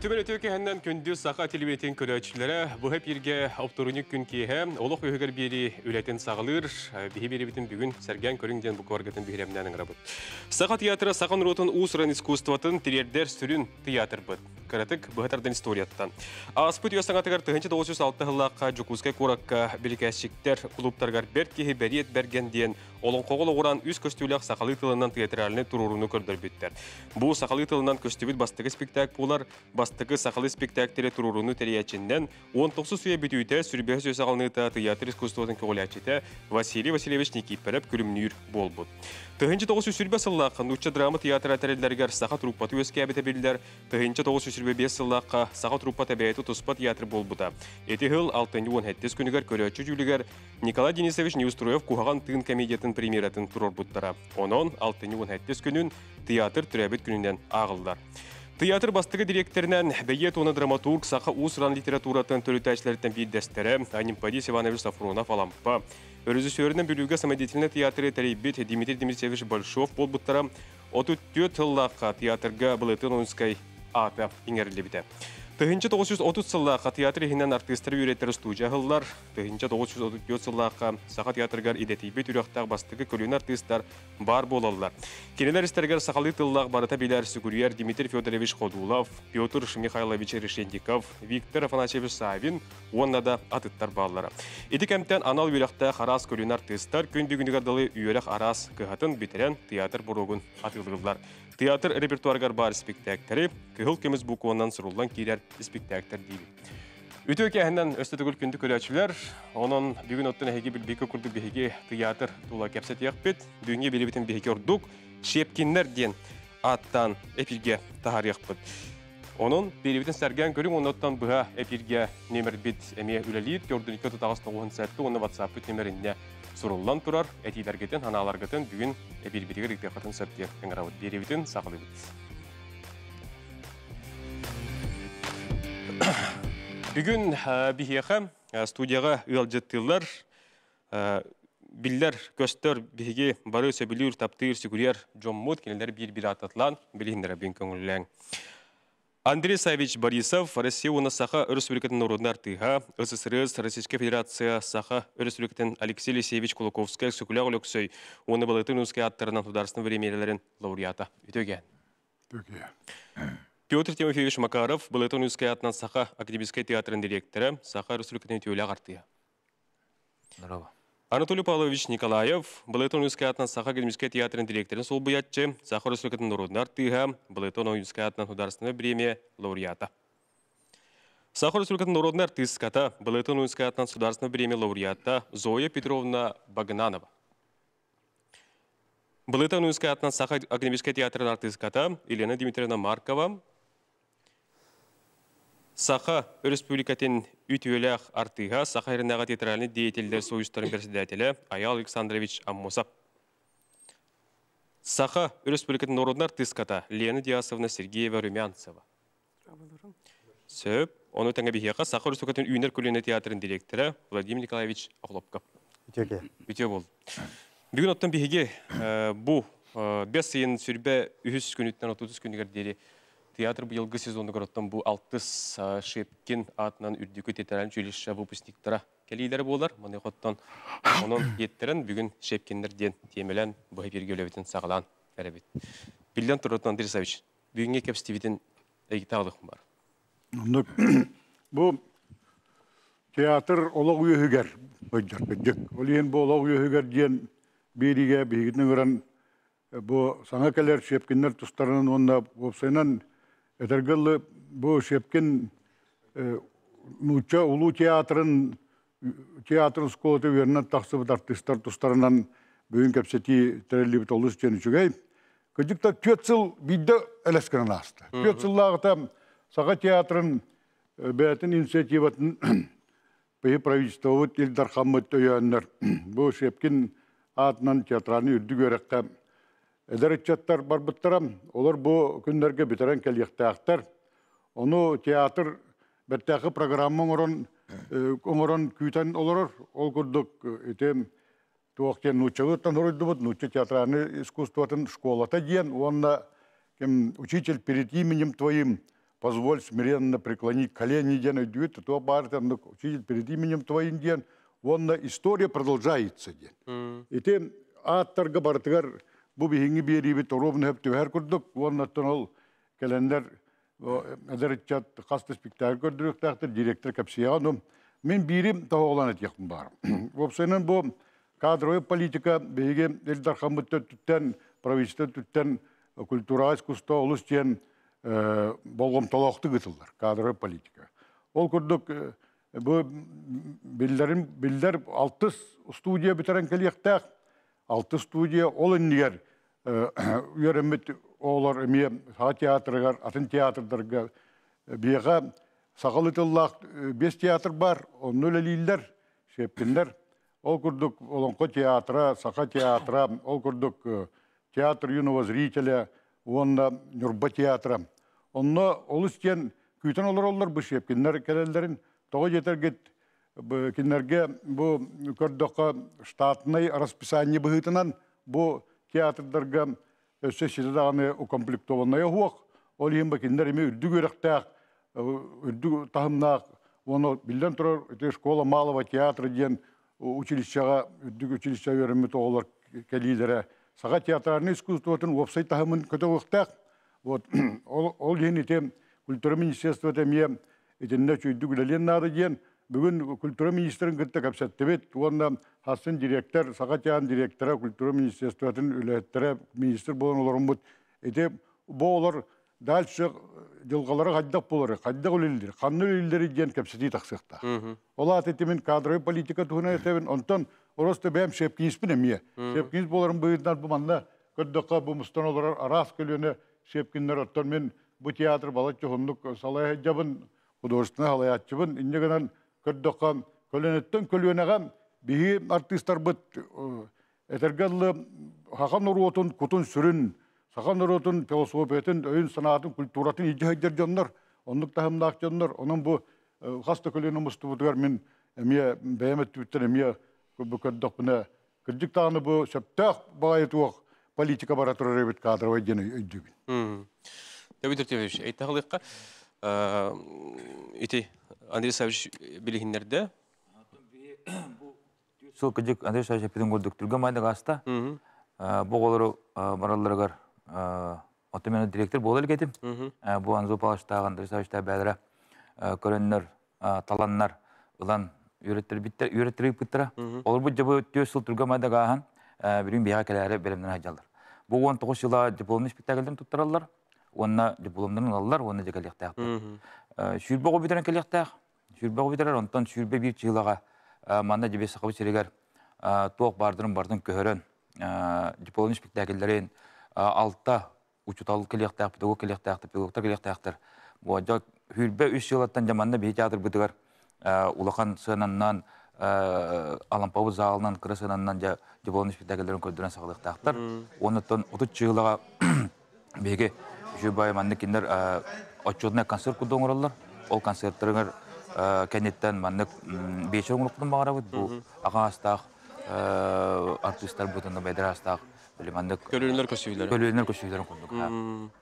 Ütübeleti ökehenden kündüz sağa televizion kuraççılara bu hep yerge optorunik gün kihe oluk öhüger biri ületen sağılır biri bütün bugün sergen köründen bu korgatın bihremdenin rabıt. Sağa tiyatra sağan rotun usran iskustatın tirder sürün tiyatr bıt. Karatık bu hatardan istoriyattan. Asput yo sanatı kartı hınçı 906 hıllakka jokuzke korakka birikeşikler klubtargar bertkihi beriyet bergen diyen olun qoğulu oran üst köstülük sağalı tılından tiyatraline tururunu kördürbütler. Bu sağalı tılından köstübüt bastığı spektaküller bastığı sağalı spektakülle tururunu teriyetinden 19 suya bütüyte sürbühü söz ağalnıta tiyatr iskustatın koğulayçıta Vasili Vasilievich Nikiforov külümnür bolbut. Tığınca 935 yıllıqın uçça drama tiyatra terellerger sağa truppatı özke abitebilirler. Tığınca 935 yıllıqı sağa truppa tabiatı tospa tiyatr bolbuda. Eti hıl 6-17 günüger köreçü jüliger Nikolay Denisovich Neustroyev kuğağan tığın komediyetin premieratın turorbutlara. Onun 6-17 günün tiyatr türebit gününden ağıllar. Tiyatr bastığı direktöründen beyet ona dramaturg sağa usran literaturatın törüteçlerden bir destere Animpadis Ivanovich Safronov alampa. Rejissörünün bölüge samediyetine tiyatrı teribit Dmitri Dmitrievich Bolshov bolbutlara 34 yıllıqqa tiyatrga biletin onskay ata inerilibide. Tığınca 930 yıllıqqa tiyatr ehinden artistleri üretleri studiya hıllar. Tığınca 934 yıllıqqa sağa tiyatrgar idetibit ürüqtağ bastığı kölün artistler bar bolallar. Keneler istergar sahalı yıllaq barata biler Suguriyer Dmitri Fyodorovich Kodulov, Pyotr Mikhailovich Reshendikov, Viktor Afanasevich Savin onunla da atıttar bağlılara. Edikemten anal üyrekte haras kölün artistler gün bir günügar dalı üyerek aras kıhatın bitiren tiyatr burugun atılırlar. Tiyatr repertuargar bar spektakteri kıhıl kömüz bu konudan sırılan kiler spektakter değil. Ütü kehenden östetügül kündü köleçiler, onun bugün ottuna hegi bilbeki kurdu bihegi tiyatr tula kepset yakpit, düğünge bilibitin bihegi orduk, şepkinler diyen attan epirge tahar yakpit. Onun bilibitin sergen görüm, ondan bıha epirge nemer bit emeye üleliyit, gördüğünü kötü tağızda oğun sertli, onun WhatsApp nemerinde sorullan turar, etiler geten, hanalar geten, bugün birbirine rikdekatın sertli yakpin aravut, bilibitin sağlı bit. Bugün bihiğe studiyaya üyelcettiler, biller göster bihiğe barısa bilir taptır siguriyer John kendileri bir atatlan bilinlere bin kongullen. Andrey Savich Borisov, Rusya'nın saha Respublikasının ordunartıha, SSR, Rusya'nın Federasya saha Respublikasının Aleksey Lisevich Kolokovskiy, Süküler Oleksey, onu balıtınızki atlarından tudarsın verimlilerin laureatı. Ötüge. Pyotr Timofeyevich Makarov, Balaton Üskaya adından Saha Akademiyskaya Teatrı'nın direktörü, Saha Respublikası'nın ötüyle ağırtıya. Merhaba. Anatoly Pavlovich Nikolayev, Balaton Üskaya adından Saha Akademiyskaya Teatrı'nın direktörü, sol buyatçı, Saha Respublikası'nın ötüyle ağırtıya, Balaton Üskaya adından Udarsın'a bremiye laureata. Saha Respublikası'nın ötüyle ağırtıya, Balaton Üskaya adından Udarsın'a bremiye laureata Zoya Petrovna Bagnanova. Balaton Üskaya adından Saha Akademiyskaya Teatrı'nın artıskata Elena Dmitrievna Markova, Saha Respublikasının ütüyle artığa Saha Hernağa Teatralini Deyeteliler Soyuzların Persideteli Ayal Aleksandrovich Amosov. Saha Respublikasının Narodnar Tıskata Lena Diasovna Sergeyeva Rumyantseva. Söp, onu tenge bihiqa Saha Respublikasının Üner Kulüne Teatrının direktörü Vladimir Nikolaevich Aklopkov. Ütüge oldu. Bugün ottan bihigi bu 5 sayın sürbe 300 günütten 30 günüger deri tiyatr bu yılgı sezonu görüntüm bu 6 şepkin adından ürdükü teatralin çölüşe vüpüsniktara keleyleri boğular. Manekottan onun yettiren bugün şepkinlerden temelen bu hepirge ölevetin sağılan verabit. Bilden Turotun Andrey Savich, bugün Ekebs TV'den egitağlık var? Bu tiyatr olağı yöhüger. Olayın bu olağı yöhüger diyen birige bihigitini gören bu sanakalar şepkinler tüstarının onunla vopsayınan Etergıllı bu şepkin Nuçça Ulu Teatrın skolatı verilen taksıbıt artistler tüstarından bugün kapseti terelli bit oluş için üçüge. Kıcıkta 4 yıl bidde eleskirana astı. 4 yıllarda Sağa Teatrın Beyatin inisiativatın Beyi Pravistovat Ildar Hammet öyanlar bu şepkin adından teatrani ürdü görekte Ederetçatlar barbıttıram, olur bu günlerge bitiren kelyekteğler. Onu tiyatr, betteki programı oran küyten olur, ol kurduk. Tuğakten uçağıttan horudumut, uçağ teatrani iskustuatın şkolata diyen, onunla kim uçiçel peritimenim tvayim, позволь смиренно преклонить колени Дена Дюйта, то Бартен учитель перед именем твоим Ден. Вон история продолжается Ден. И тем Атарга Бартгар Бубихинги Берибит ровно Хептюхеркурдук, вон Атонал Календар Эдерчат Хаста Спектакль, Тахтер, директор Капсиану. Мен Бирим Тахолана Техмбар. В общем, бо кадровая политика Беге Эльдар Хамуттен Туттен, правительство Туттен, культура искусство, Олустен, болгом талақты кытылдар, кадровый политика. Ол күрдік, бұл білдер 6 студия бітірін кәліқтәқ, 6 студия, ол үндігер, үйерімет олар үме театрығар, атын театрдарға бейға сақалы тыллақ 5 театр бар, 10 лейлдер, шепкендер. Ол күрдік, олыңқы театра, сақа театра, ол күрдік, театр юного зрителя, онна Нюрба театра. Онна олыстен күйтен олар бұл шепкенлер кәлелерін тоғы жетергет кенлерге бұл көрдіққа штатынай расписание бұғытынан бұл театрдарға өсесетедағаны укомплектованная хуақ. Ол ең бұл кенлер еме үрді көріқтәқ, үрді тағымнақ. Оны білден тұрар школа малова театры ден училищаға, үрді училища өрімет олар кәлелері. Саға театрарының искусствотын веб-сайт тағымын көте ұқтақ. Ол ең етем культура министерство тәме етеніне чөйді күлелен нады ең. Бүгін культура министерін күтті көпсәтті бет. Онда хасын директор, саға театрын директора, культура министерствоатын үлеттері министер болан оларын бұд. Ете бұл олар дәлші жылғалары қаддақ болары, қаддақ өлелдері, қанны өлелдері ең көпсәті тақсықта. Ола атетемен кадровый политика тұғына етевен, онтан Orası benim şepkinizim mi? Şepkiniz boların büyüdüler bu manla. Kırdıkta bu müstanolar aras kılığına şepkinler attan ben bu tiyatro balıkçı hunduk salaya cebin, bu dostuna halaya cebin. İnce gelen kırdıkta kılığından kılığına gam bihi artistler bud etergel hakan orotun kutun sürün, hakan orotun filosofiyetin, oyun sanatın, kültüratın icatçılar canlar, onluk tahmilak canlar. Onun bu hasta kılığına müstubutlar min miye beyemet tüpten miye Bukadakpına kırdık tane bu septek bayat uğ politika baratları bit kadroya gene ödübün. Tabii tertemiz. Ete halka, ete Andrei Savcı bilihinlerde. So kırdık Andrei Savcı hepiden gördük. Turgamayda gasta, bu kadar maraları gar, otomobili direktör bolal getim. Bu Anzo Paşta Andrei Savcı'da bedra, korenler, talanlar, ulan. Üretleri bitter, üretleri bitter. Olur bu cevap diyorsun turgamada gahan, birim biha kelere birimden hacalar. Bu on toşla diplomlu spektaklerim tutturallar, ona diplomdan alırlar, ona cekaliyakta. Şurba o bitiren keliyakta, şurba o bitiren ondan şurba bir çiğlaga, manda cebes kabı çiriger, tuğ bardırın köheren, diplomlu spektaklerin altta uçutal keliyakta, pedagog keliyakta, pedagoglar keliyakta. Bu acak şurba üç yıldan zamanda bir çadır bitirer. Улахан сынаннан, Алампауыз ағылынан, Кыры сынаннан жабылын спектакелдерін көрдірін сағылық тақтар. Оныттан 30 жылыға беге Жөбай манны кендер отчетіне концерт күді оңыралар. Ол концерттеріңер кәнеттен манны 5 оңырықтың бағара бұд. Бұл аға астақ, артистер бұтынды бәдір астақ. Көлінер көшейлерін. Көлінер көшейлерін күндік.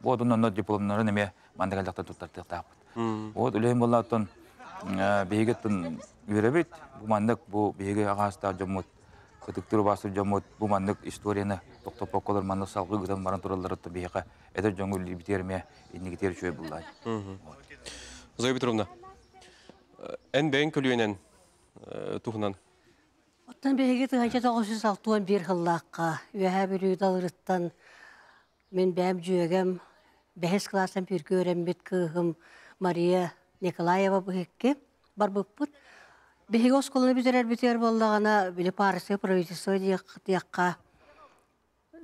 Бұл одан дипломнары неме манны кәлдіқтен тұттар Beygetin ürebet bu mandık bu beyge ağasta jamut, kütüktür basur jamut bu mandık historine doktor pakollar mandık salgı giden marantoraları tabiha eder jangul libiterme indikiter şöyle bulay. Zayıf bitirimde. En ben kölünen tuhnan. Otan beygetin hangi tağusuz altuan bir halka ve her bir dalırttan men bemcüğüm behes klasem bir görem bitkım Maria. Nikolayeva bu hekki, barbukput. Bihigos kolunu bizler biter bollağına bile Paris'e provizisoydu yakka.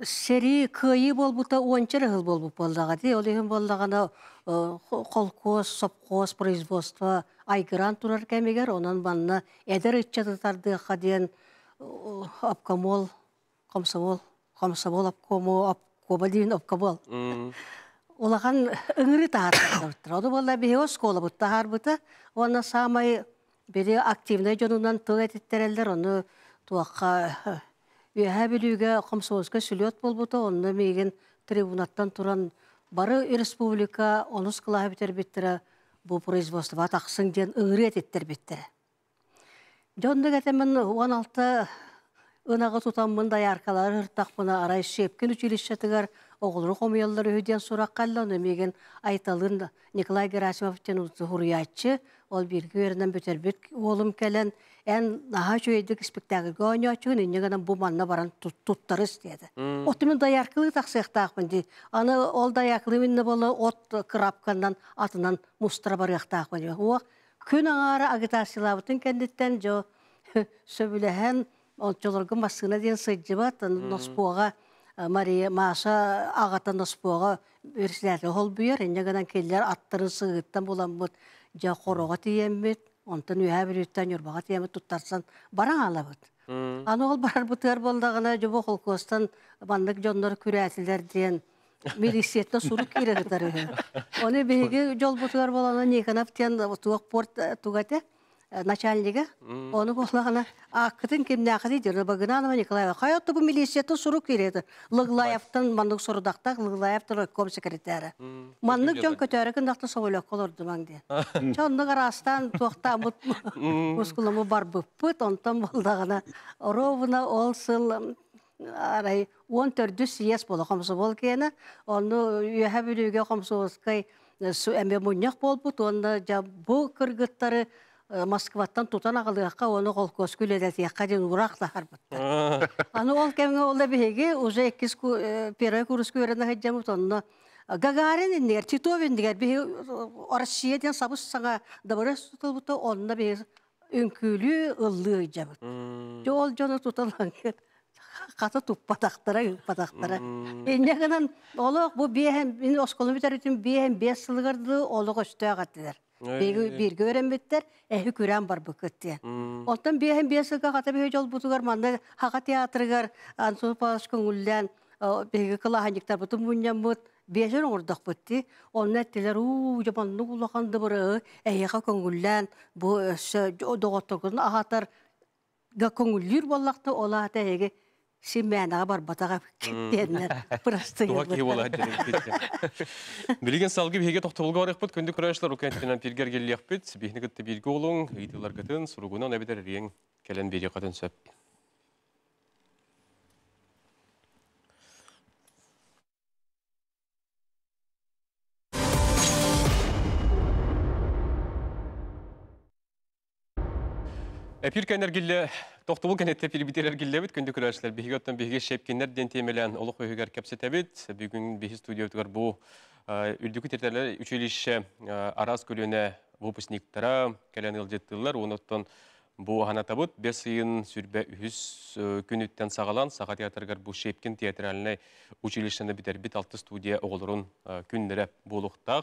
Seri kıyı bol buta uançarı hıl bol bu bollağa de. Olayın bollağına kolkoz, sopkoz, proizvostva aygıran turar kemiger. Onun banına eder içe tutardı kaden apkamol, komsomol, komsomol, apkomo, apkomodin, apkamol. Улахан ыңыры тағар бұттыр. Оны болда бейос қолы бұт тағар бұты. Оны самай бері активнай жонынан тұғы әтеттерелдер. Оны туаққа өйә білуге қомсоғызға сүлет бол бұты. Оны мейген трибунаттан тұран Barı Respublika onus kılağı biter bu производство ataksın diyen ıngret ettir bittire. John Degetemin 16 ınağı tutamın dayarkaları hırtak buna arayış şepkin üçilişçetigar oğulru komiyalları hüden sorak kallan ömegen aytalın Nikolay Gerasimov'ten huriyatçı ol bir güverinden büterbit oğlum kelen en daha çöydik spektakl gönü açığın innegenin bu manna baran tuttarız dedi. Otumun dayarkılığı taksıqtağın di. Ana ol dayarkılığı inne bolu ot kırapkandan atından mustra barıqtağın di. O kün ağara agitasiyalavutun kenditten jo söbülehen Onçolorgun basına diyen sıcıbat, Nospoğa, Maria Masa ağatan Nospoğa ürslerle hol büyür. Ennegadan keller attırın sığıttan bulan bu ja koroğa tiyemmit, ondan ühebilütten yorbağa tiyemmit tutarsan baran alabıt. Ana ol barar bu tığar boldağına jobo kolkostan bandık jonları küretiler diyen milisiyetine suruk girerler. Onu beyge jol bu tığar bolana nekanap diyen tuğak port tuğate. Начальника, onu kolağına akıtın kimliğe akıtıydı. Bakın anıma Nikolay'a, hayatta bu milisiyetin soru kireydi. Lıglayev'tan manlık sorudakta, Lıglayev'tan rökkom sekreteri. Manlık can kötörükün dağıtı soğulak olurdu bana diye. Çoğunluk arasından tuğakta muskulumu barbıpıt, ondan boldağına. Rovuna olsun, arayı 14 siyas bolu komşu bol kene. Onu üyehe bülüge komşu olsakay, süembe munyak bol but, onda bu kırgıtları Moskvadan tutan ağalıqqa onu qol köskül edətiyəqqa den uraq da harbıttı. Anı ol kəmə olda bəhəgi, uza 2 первый курс görəndə həcəm utandı. Gagarin indi, Titovin digər bəhə Rusiyadan sabus sağa davarı tutuldu, onda bəhə ünkülü ıllı həcəm. Yol jonu tutulan qata tuppadaqdıra. Indi qanan oloq bu bəhəm indi oskolunu bitərdim, bəhəm 5 il qırdı, oloq üstə qatdılar. Bir görem bittir, hüküren var bıkıt diye. Ondan bir hem bir sıkı katı bir yol butugar, manda haka tiyatrıgar, antropoş kongulden, bir kılahaniktar butum bunyan but, bir şey ordak bitti. Onun ettiler, uuu, yamanlı kulağandı bırı, eyyaka kongulden, bu doğutukun ahatar, kongullür bollakta ola tehege, Simmenağa barbatağa kitlenler. Burası yıldır. Doğak iyi ola Bilgen salgı bir hege toxtubulga varıqpıt. Köndü kurayışlar okentinen pirger geliyakpıt. Bihnigitli bilgi olun. Gıydılar gıtın. Suruguna ne bedar eriyen. Kelen beri qatın söp. Pirkenler gille, toxtubul kenette pir bitirer gillebit kündük arkadaşlar. Bihgottan bihge şepkinler den temelen oluq hüger kapsetebit. Bugün bihi studiyotlar bu üldükü terterler üçelişe Aras Gölüne vopusniktara kelen yıljettiler. Onottan bu hanatabut 5 yılın sürbe 100 günütten sağalan sağa teatrgar bu şepkin teatraline üçelişten biter bit 6 studiya oğulurun günlere buluqtaq.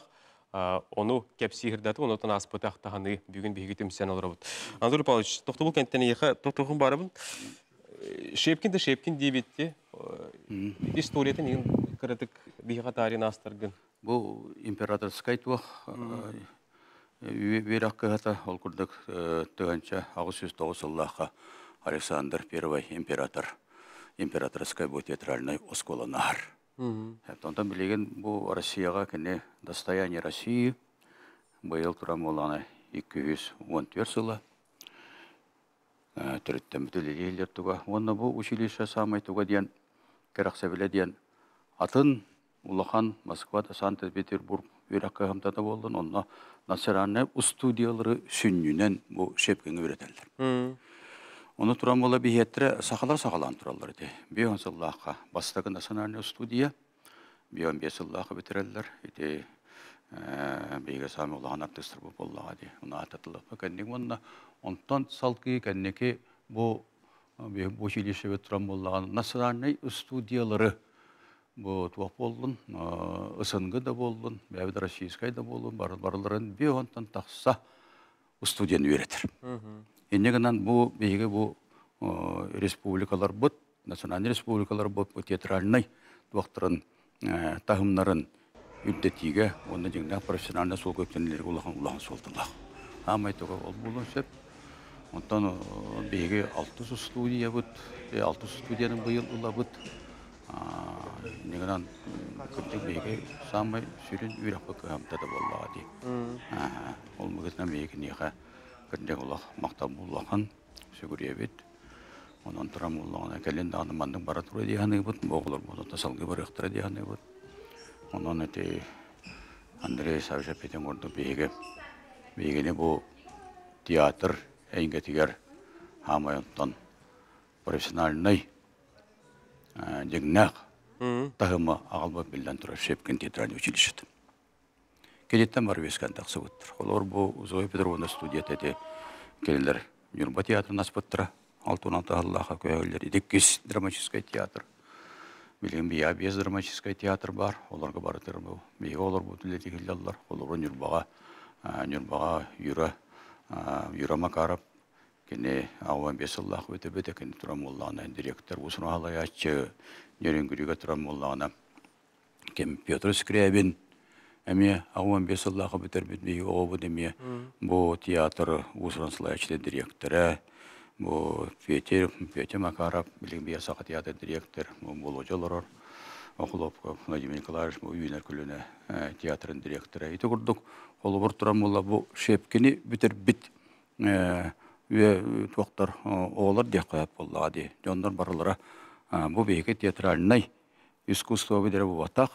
Onu kepsi hırdatı, onu da nasip tahtağını bugün bir hükümetimizden olur. Anadolu Pavlovich, Toxtubul kentine yaka, Toxtubul'un barabın, Şepkin de Şepkin diye bitti. İstoriyetin yıl karatık bir yaka tarihine astargın. Bu imperatorskay tuğuk, bir hakkı hata olkurdak tığanca, Ağustos 9 yıllığa Aleksandr I imperator, imperatorskay bu teatralına oskolanar. Ondan bilegen bu Rusiyağa kene Dostoyevni Rusiyi bu yıl turam olana 214 yıla türütten bütün ilgiler tuğa. Onunla bu uçilişe samay tuğa diyen, kerakse bile diyen atın Ulahan, Moskva'da, Sankt-Peterburg üyrakı hamtada oldun. Onunla Nasirane ustudiyaları sünnünen bu şepkini üretenler. Onu turam ola bir yetre sakalan turallar diye. Bir 10 yıllağa bastakın Nasirane studiya. Bir 15 yıllağa bitirerler. İdi Beyge Sami Allah'ın arttırıp Allah'a diye. Ona atatılıp kendim onunla. Ondan salgıyı kendine bu ilişki ve Trambollah'ın Nasirane studiyaları bu tuhaf oldun, ısıngı da oldun, Bevdara Şiiskay da oldun, barıların bir ondan taksa studiyanı üretir. İnneğinden bu beyge bu respublikalar bud, Nasirane respublikalar bud, bu teatralnay tuhaftırın, tahımların üddetiğe, onun için profesyonelinde sol köktenleri Allah'ın soldular. Ama itoğu olmuyor sep. Ondan biri 600 studiye bud, 600 studiyenin bu yıl ulla bud. nigadan kırtık beyke sanmay sürün ürak bakıyorum dedi vallahi diye. Olmagasına beyke niha kırtık ola maktabullahın sürüyebit. Ondan tramullarına gelin danımandık baratır diye hani bud boğulur bud tasalgı bıraktır diye hani bud. Ondan öte Andrei Savşapet'in ordu beyke beygeni bu tiyatr engetiger hamayontan profesyonelney dignak tahma ağılba bilen turşepkin teatralni училищеде. Keditten barveskan taqsıbıttır. Olar bu Zoya Petrovna studiyatete keliler Yurba teatrına sıbıttıra. Altınatı Allah'a koyarlar idi. 2 dramatik tiyatr. Bilim bir abiyaz dramatik tiyatr var. Olarga baratır bu. Bey olur bu dileti hillallar. Olarun Yurbağa yürama karab kene awan besallah öte betekin turamullana direktör usun halayatçı yörün güriga turamullana kim Piotr Skriabin emi awan besallah beter bitmiyor o bu demiye bu tiyatro usun halayatçı direktöre bu Peter Makarov bilim bir sakat tiyatro direktör bu lojalar Okulopka, Vladimir Nikolaevich, bu Üner Külüne tiyatrın direktörü. İti kurduk, olu burturamılla bu şepkini bitir bit ve tuaktar oğlar diye koyap ollağa diye. Onlar barılara bu beyke tiyatralnay iskustuva bir bu vatak,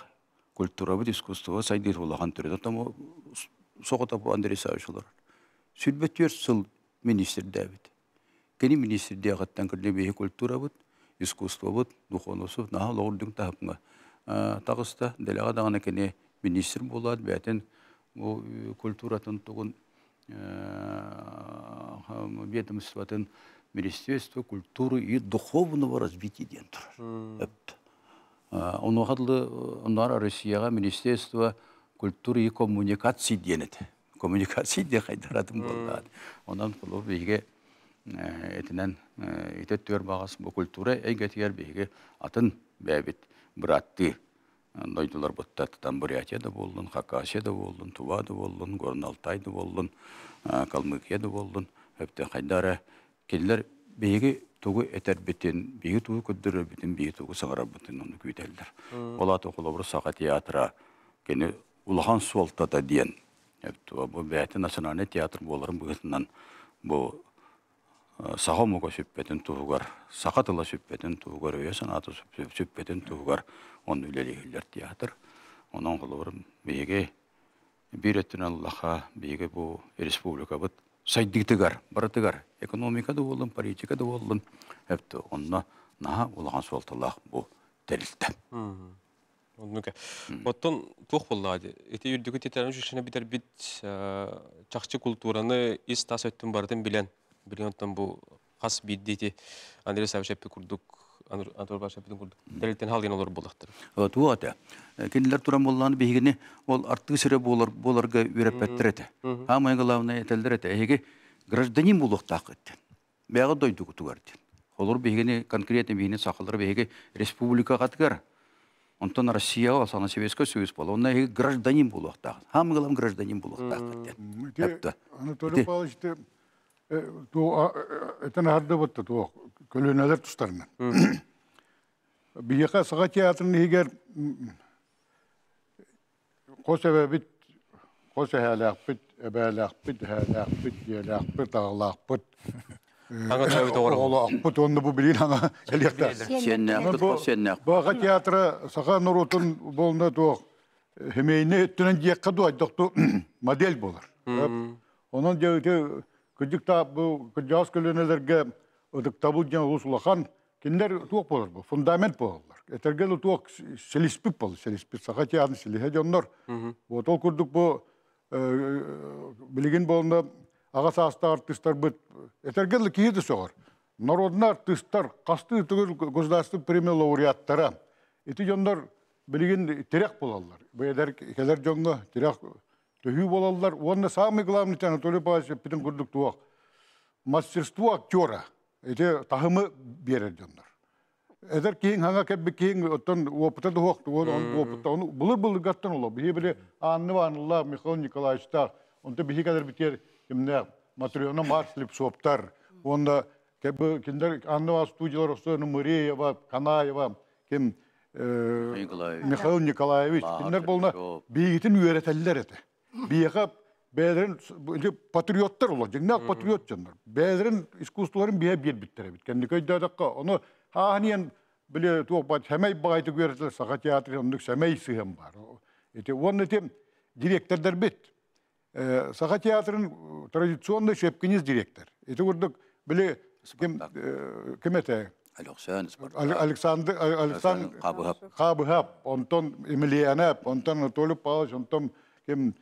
kültüra bir iskustuva saydır olağan türüdür. Ama soğuta bu Andrei Savich olur. Sülbet yörsül minister David. Kendi minister diye kattan kırdı beyke kültüra bud. İskustva bud, duhonosu, naha lordun tahapına. Tağısta, delağa dağına kene minister buladı, beyten bu kültüratın tuğun, beyten müslüvatın ministerstvo kültürü i duhovnu var azbiti diyen durur. Onu adlı, onlara Rusya'ya ministerstvo kültürü i kommunikasi diyenet. Kommunikasi diye kaydaratım buladı. Ondan kulu bilgi etinen itetör bağası bu kültüre engetiger beyge atın bebit bırattı. Doydular bıttattan Buryatiya'da boldun, Hakasya'da boldun, Tuva'da boldun, Gornaltay'da boldun, Kalmıkiya'da boldun. Hepte haydara kediler beyge tuğu eter bitin, beyge tuğu küldürür bitin, beyge tuğu sağırar bitin onu güyderler. Ola toğulu buru sağa tiyatra, gene ulahan solta da diyen. Bu beyte nasanane tiyatr boğuların bugünden bu Sahamoga süppetin tuğgar, Sakatala süppetin tuğgar, Öye sanatı süppetin tuğgar, onun üleleyiller tiyatır. Onun kılırım, beyge, bir ettin Allah'a, beyge bu Respublika bıt, saydıktıgar, baratıgar, ekonomika da oldun, politika da oldun, hep de onunla naha olağan soltallah bu delilde. Onunla. Ondan tuğuk bulladı. Eti yürüdükü tiyatların şişine biter bit, çakçı kulturanı istas ettim baradan bilen. Biliyordum bu has biddeti Andrei Savic'i kurduk, Andrei Savic'i kurduk. Delilten hal olur bulaktır. Evet, bu ata. Kendiler turamollanı beygini ol artığı süre bolarga ürepettir ete. Ama yıngılavına yeteldir ete. Ege grajdanin bulaktak etten. Beyağı doydu kutugar etten. Olur beygini konkretin beygini sakılır beygini Respublika katkar. Ondan Rusya o sana Sovetskoy Soyuz bol. Onlar ege grajdanin bulaktak. Ama yıngılavın grajdanin bulaktak etten. Anatoliy Pavlovich de to etten harda battı to kolonyalar tutarına. Bir yaka sakat tiyatrın higer Kosova bit Kosova lakpit belakpit halakpit yelakpit ağlakpit. Ağlakpit onda bu bilin ana eliyakta. Bu sakat tiyatra sakat nurutun bolunda to hemeyne ettiren diyekka doğa doktu model bolar. Onun diye küçük bu kıcağız kölünelerge ödük tabucuna ulusulakan kendiler tuğuk olur bu, fundament boğulurlar. Etergeli tuğuk selispik boğulur, selispik, sakat yağını selihece onlar. Bu otol kurduk bu, bilgin boğulunda ağası hasta artistler bit, etergeli kiyi de soğur. Narodna artistler, kastı tügül gözdaşlı primi laureatlara. Eti onlar bilgin terek boğulurlar. Bu eder jonga terek Tüyü bolallar, onunla sami gılamlı tane Anatoliy Pavlovich bitin kurduk tuğak. Masterstvo aktöra, ete tahımı verir canlar. Eder kiyin hana kebbi kiyin, otan uopıta tuğak, onu bulur gattan ola. Bihi bile Anıvanlılar, Mikhail Nikolayevich'ta, onda bihi kadar biter, kimler, Matryona Marslip soptar, onda kebbi kinder Anıvan studiyalar olsa, Numariyeva, Kanayeva, kim Mikhail Nikolaevich. Bunlar bolna beygitin üyeretelliler eti. Beyga beylerin patriotlar olacak. Ne patriot canlar. Beylerin iskustuların bir bir bittere bit. Kendi köyde dakika onu haniyen bile tuğbat hemey baydı üyereteller sakat yatır onluk semey sihem var. İşte onun için direktörler bit. Sakat yatırın tradisyonda şepkiniz direktör. İşte orada bile kimete Alexander Kabuhab, ondan Emelianab, ondan Anatoly Pavlovich, ondan kim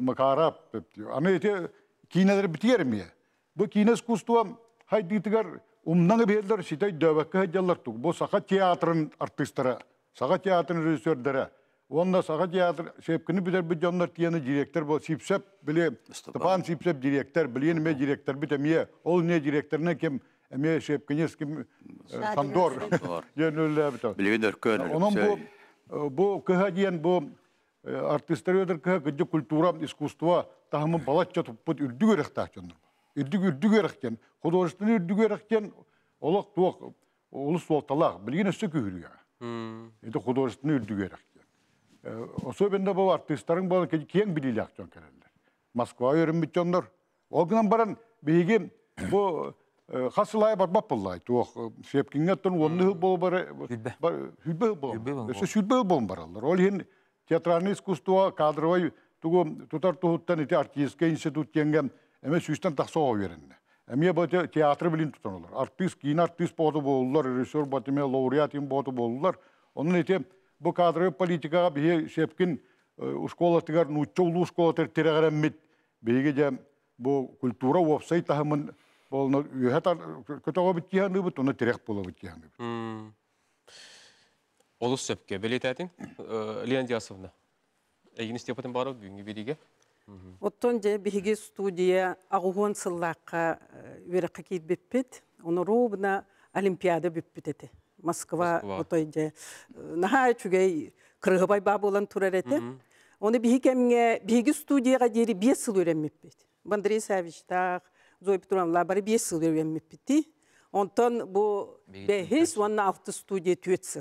Makarov. Ana ete Kineler bitirmiyor. Bu Kines kustuam haydi tekrar umnanga beyler sitay dövek hacılar tuk. Bu sakat tiyatrın artistleri, sakat tiyatrın rejisörleri, onda sakat tiyatr şepkini biter bir canlar tiyanı direktör bu sipsep bile tapan sipsep direktör bilen mi direktör bitemiyor. Ol ne direktör ne kim Emi şepkiniz kim Sandor gönüllü biter. Biliyor gönüllü. Onun bu kahadiyen bu artistler öder kahadiye kültüram, iskustva tahmin balatça toput ürdü görüktahçandır. Ürdü görükken, hudosunu ürdü görükken olak tuak olus voltalak biliyor nasıl görüyor. İşte hudosunu ürdü görükken. Özellikle bu artistlerin bu kendi biliyor çankerler. Moskva yürümüşçandır. O gün baran bilgi bu Xaslay barbappallay tuğ şepkingetten onlu bolbara hübbel sütbel bombarlar olhin teatralni iskustvo kadroy tuğum tutar tuhuttan iti artistke institut yengem eme süsten taxsov verenne eme bu teatr bilin tutanlar artist kin artist bodu bollar rejissor batime laureatim bodu bollar onun iti bu kadroy politika bi şepkin uşkola tigar nuçulu uşkola terteremit bege bu kultura website tahmin Bolno yeter kötü bir tiyanı bit ona direkt bula bir tiyanı bit. Olus sepke belirtedin. Lian Diyasovna. Eğin istiyapatın barok günü birige. Otonca birige stüdyoya ağuhon sılaka verakit bipit. Onu robna olimpiyada bipitete. Moskva otonca. Naha çünkü kırıbay babolan turarete. Onu birige stüdyoya geri bir sılırem bipit. Bandrei Saviç'ta Zoe Petrovna bari bir yıl evlenme bitti. Ondan bu behiz onun altı stüdyo tütsü.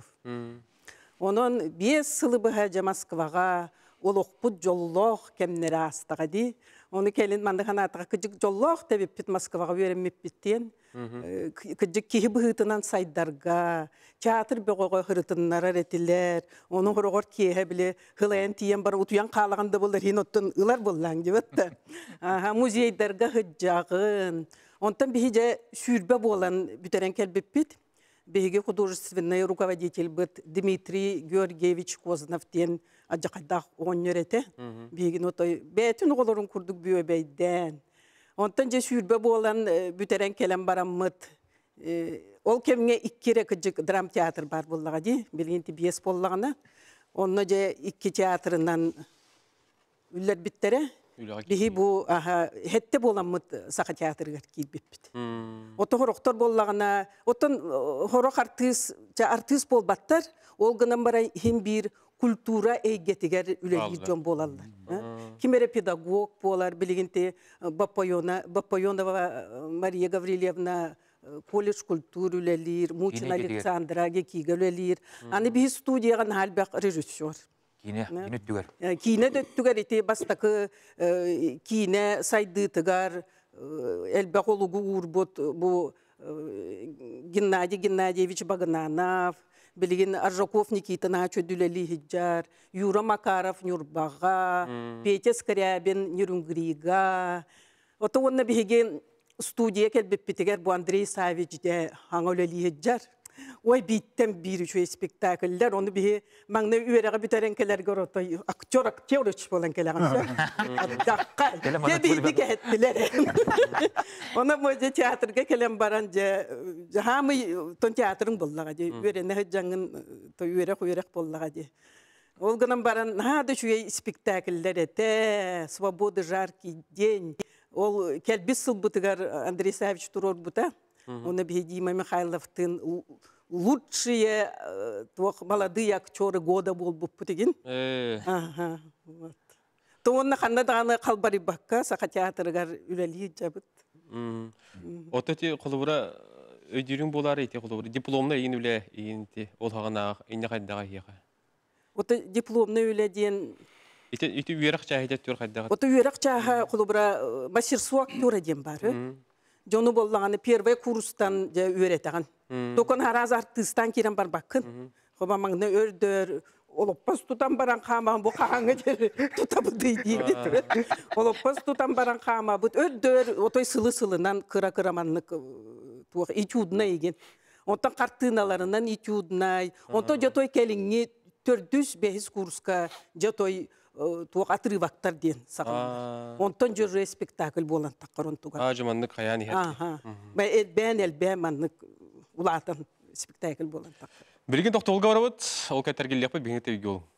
Onun bir yılı bahçe Moskva'a olukput jollah kemnere astagdi. Onu kelin mandakana atakıcık jollah tabi pit Moskva'a evlenme bittiğin. Kıcık kihibhıtınan saydarga, tiyatr begoğa hırıtınlar aretiler. Onun horogor kihibli hılayan tiyen bar utuyan kalağında bulur, hinotun ılar bullan gibi. Muzeydarga hıccağın. Ondan bihice sürbe bolan büterenkel bipit. Bihige hudurusvinaya rukavadiyetil bit Dmitri Georgievich Koznov diyen acıqadak on yörete. Bihige notoy betin oğulurun kurduk bir öbeyden. Ondan cesürbe bu olan büteren kelen baramıt. Ol kemine iki rekıcık dram tiyatr var bullağa di. Bilinti biyes bollağına. Onunca iki tiyatrından üller bittere. Bihi bu hette bolamıt saka tiyatr git bit. Oto horoktor bollağına. Oton horok artist bol battar. Olgınan bara hem bir kultura eygetiger ülegijon bolallar. Kimere pedagog bolar biliginte Bapayona Maria Gavrilyevna kolej kultur ülelir, Muçin Aleksandra gekigelelir. Ani bir studiyagan halbaq rejissor. Kine tüger. Kine de tüger ite bastakı kine saydı tüger elbaq olugur bot bu Gennadiy Gennadyevich Bagananov Bilgin Arjakov Nikitana çödüleli hiccar, Yura Makarov Nurbağa, Petya Skaryabin Nirungriga. Ota onna bihigin stüdyoya kelbip bitiger bu Andrei Saviç'de hanoleli hiccar. Oy bitten bir şu spektaküller onu bihi magna üyere biterenkeler görüntü aktör aktörüç falan kelamlar. Dakika. Ne bildik ettiler. Ona moje tiyatrga kelam baranje hamı ton tiyatrın bollagaje üyere ne jangın to üyere huyrek bollagaje. Olganın baran ha da şu spektaküller ete Svoboda Jarki Den ol kelbisıl butigar Andrei Saviç turor buta. Ona bir Dima Mikhailov'ın лучшие молодые актеры года был бы Путигин. То он нахандана халбари бакка сахатиатргар үлелиджабыт. Отети холбура ödürüm bular eti olur. Diplomla yine öyle indi olağana inne kadar ya. O da diplomla öyle diyen. İti üyerak çahide tür kadar. O da üyerak çaha kulubra başır suak tür diyen barı. Jonu bollanı pirve kurustan üyereten. Dokun haraz artistan kiran bar bakın. Hoba magne ördür. Oloppas tutan baran kama bu kahanga tutabildi diye bitir. Oloppas tutan baran kama bu ördür otoy sılı sılından kıra kıramanlık tuğ içudna igen. Ondan kartınalarından içudna. Ondan jatoy kelini tördüs behis kurska jatoy tuğ atri vaktar diyen sağlar. Ondan jürre spektakl bolan takkarın tuğ. Ajamanlık hayani hep. Aha. Ben elbe manlık ulatan spektakl bolan tak. Birgin doktor Olga Varabut, Olga Tergil yapıp birlikte bir yol.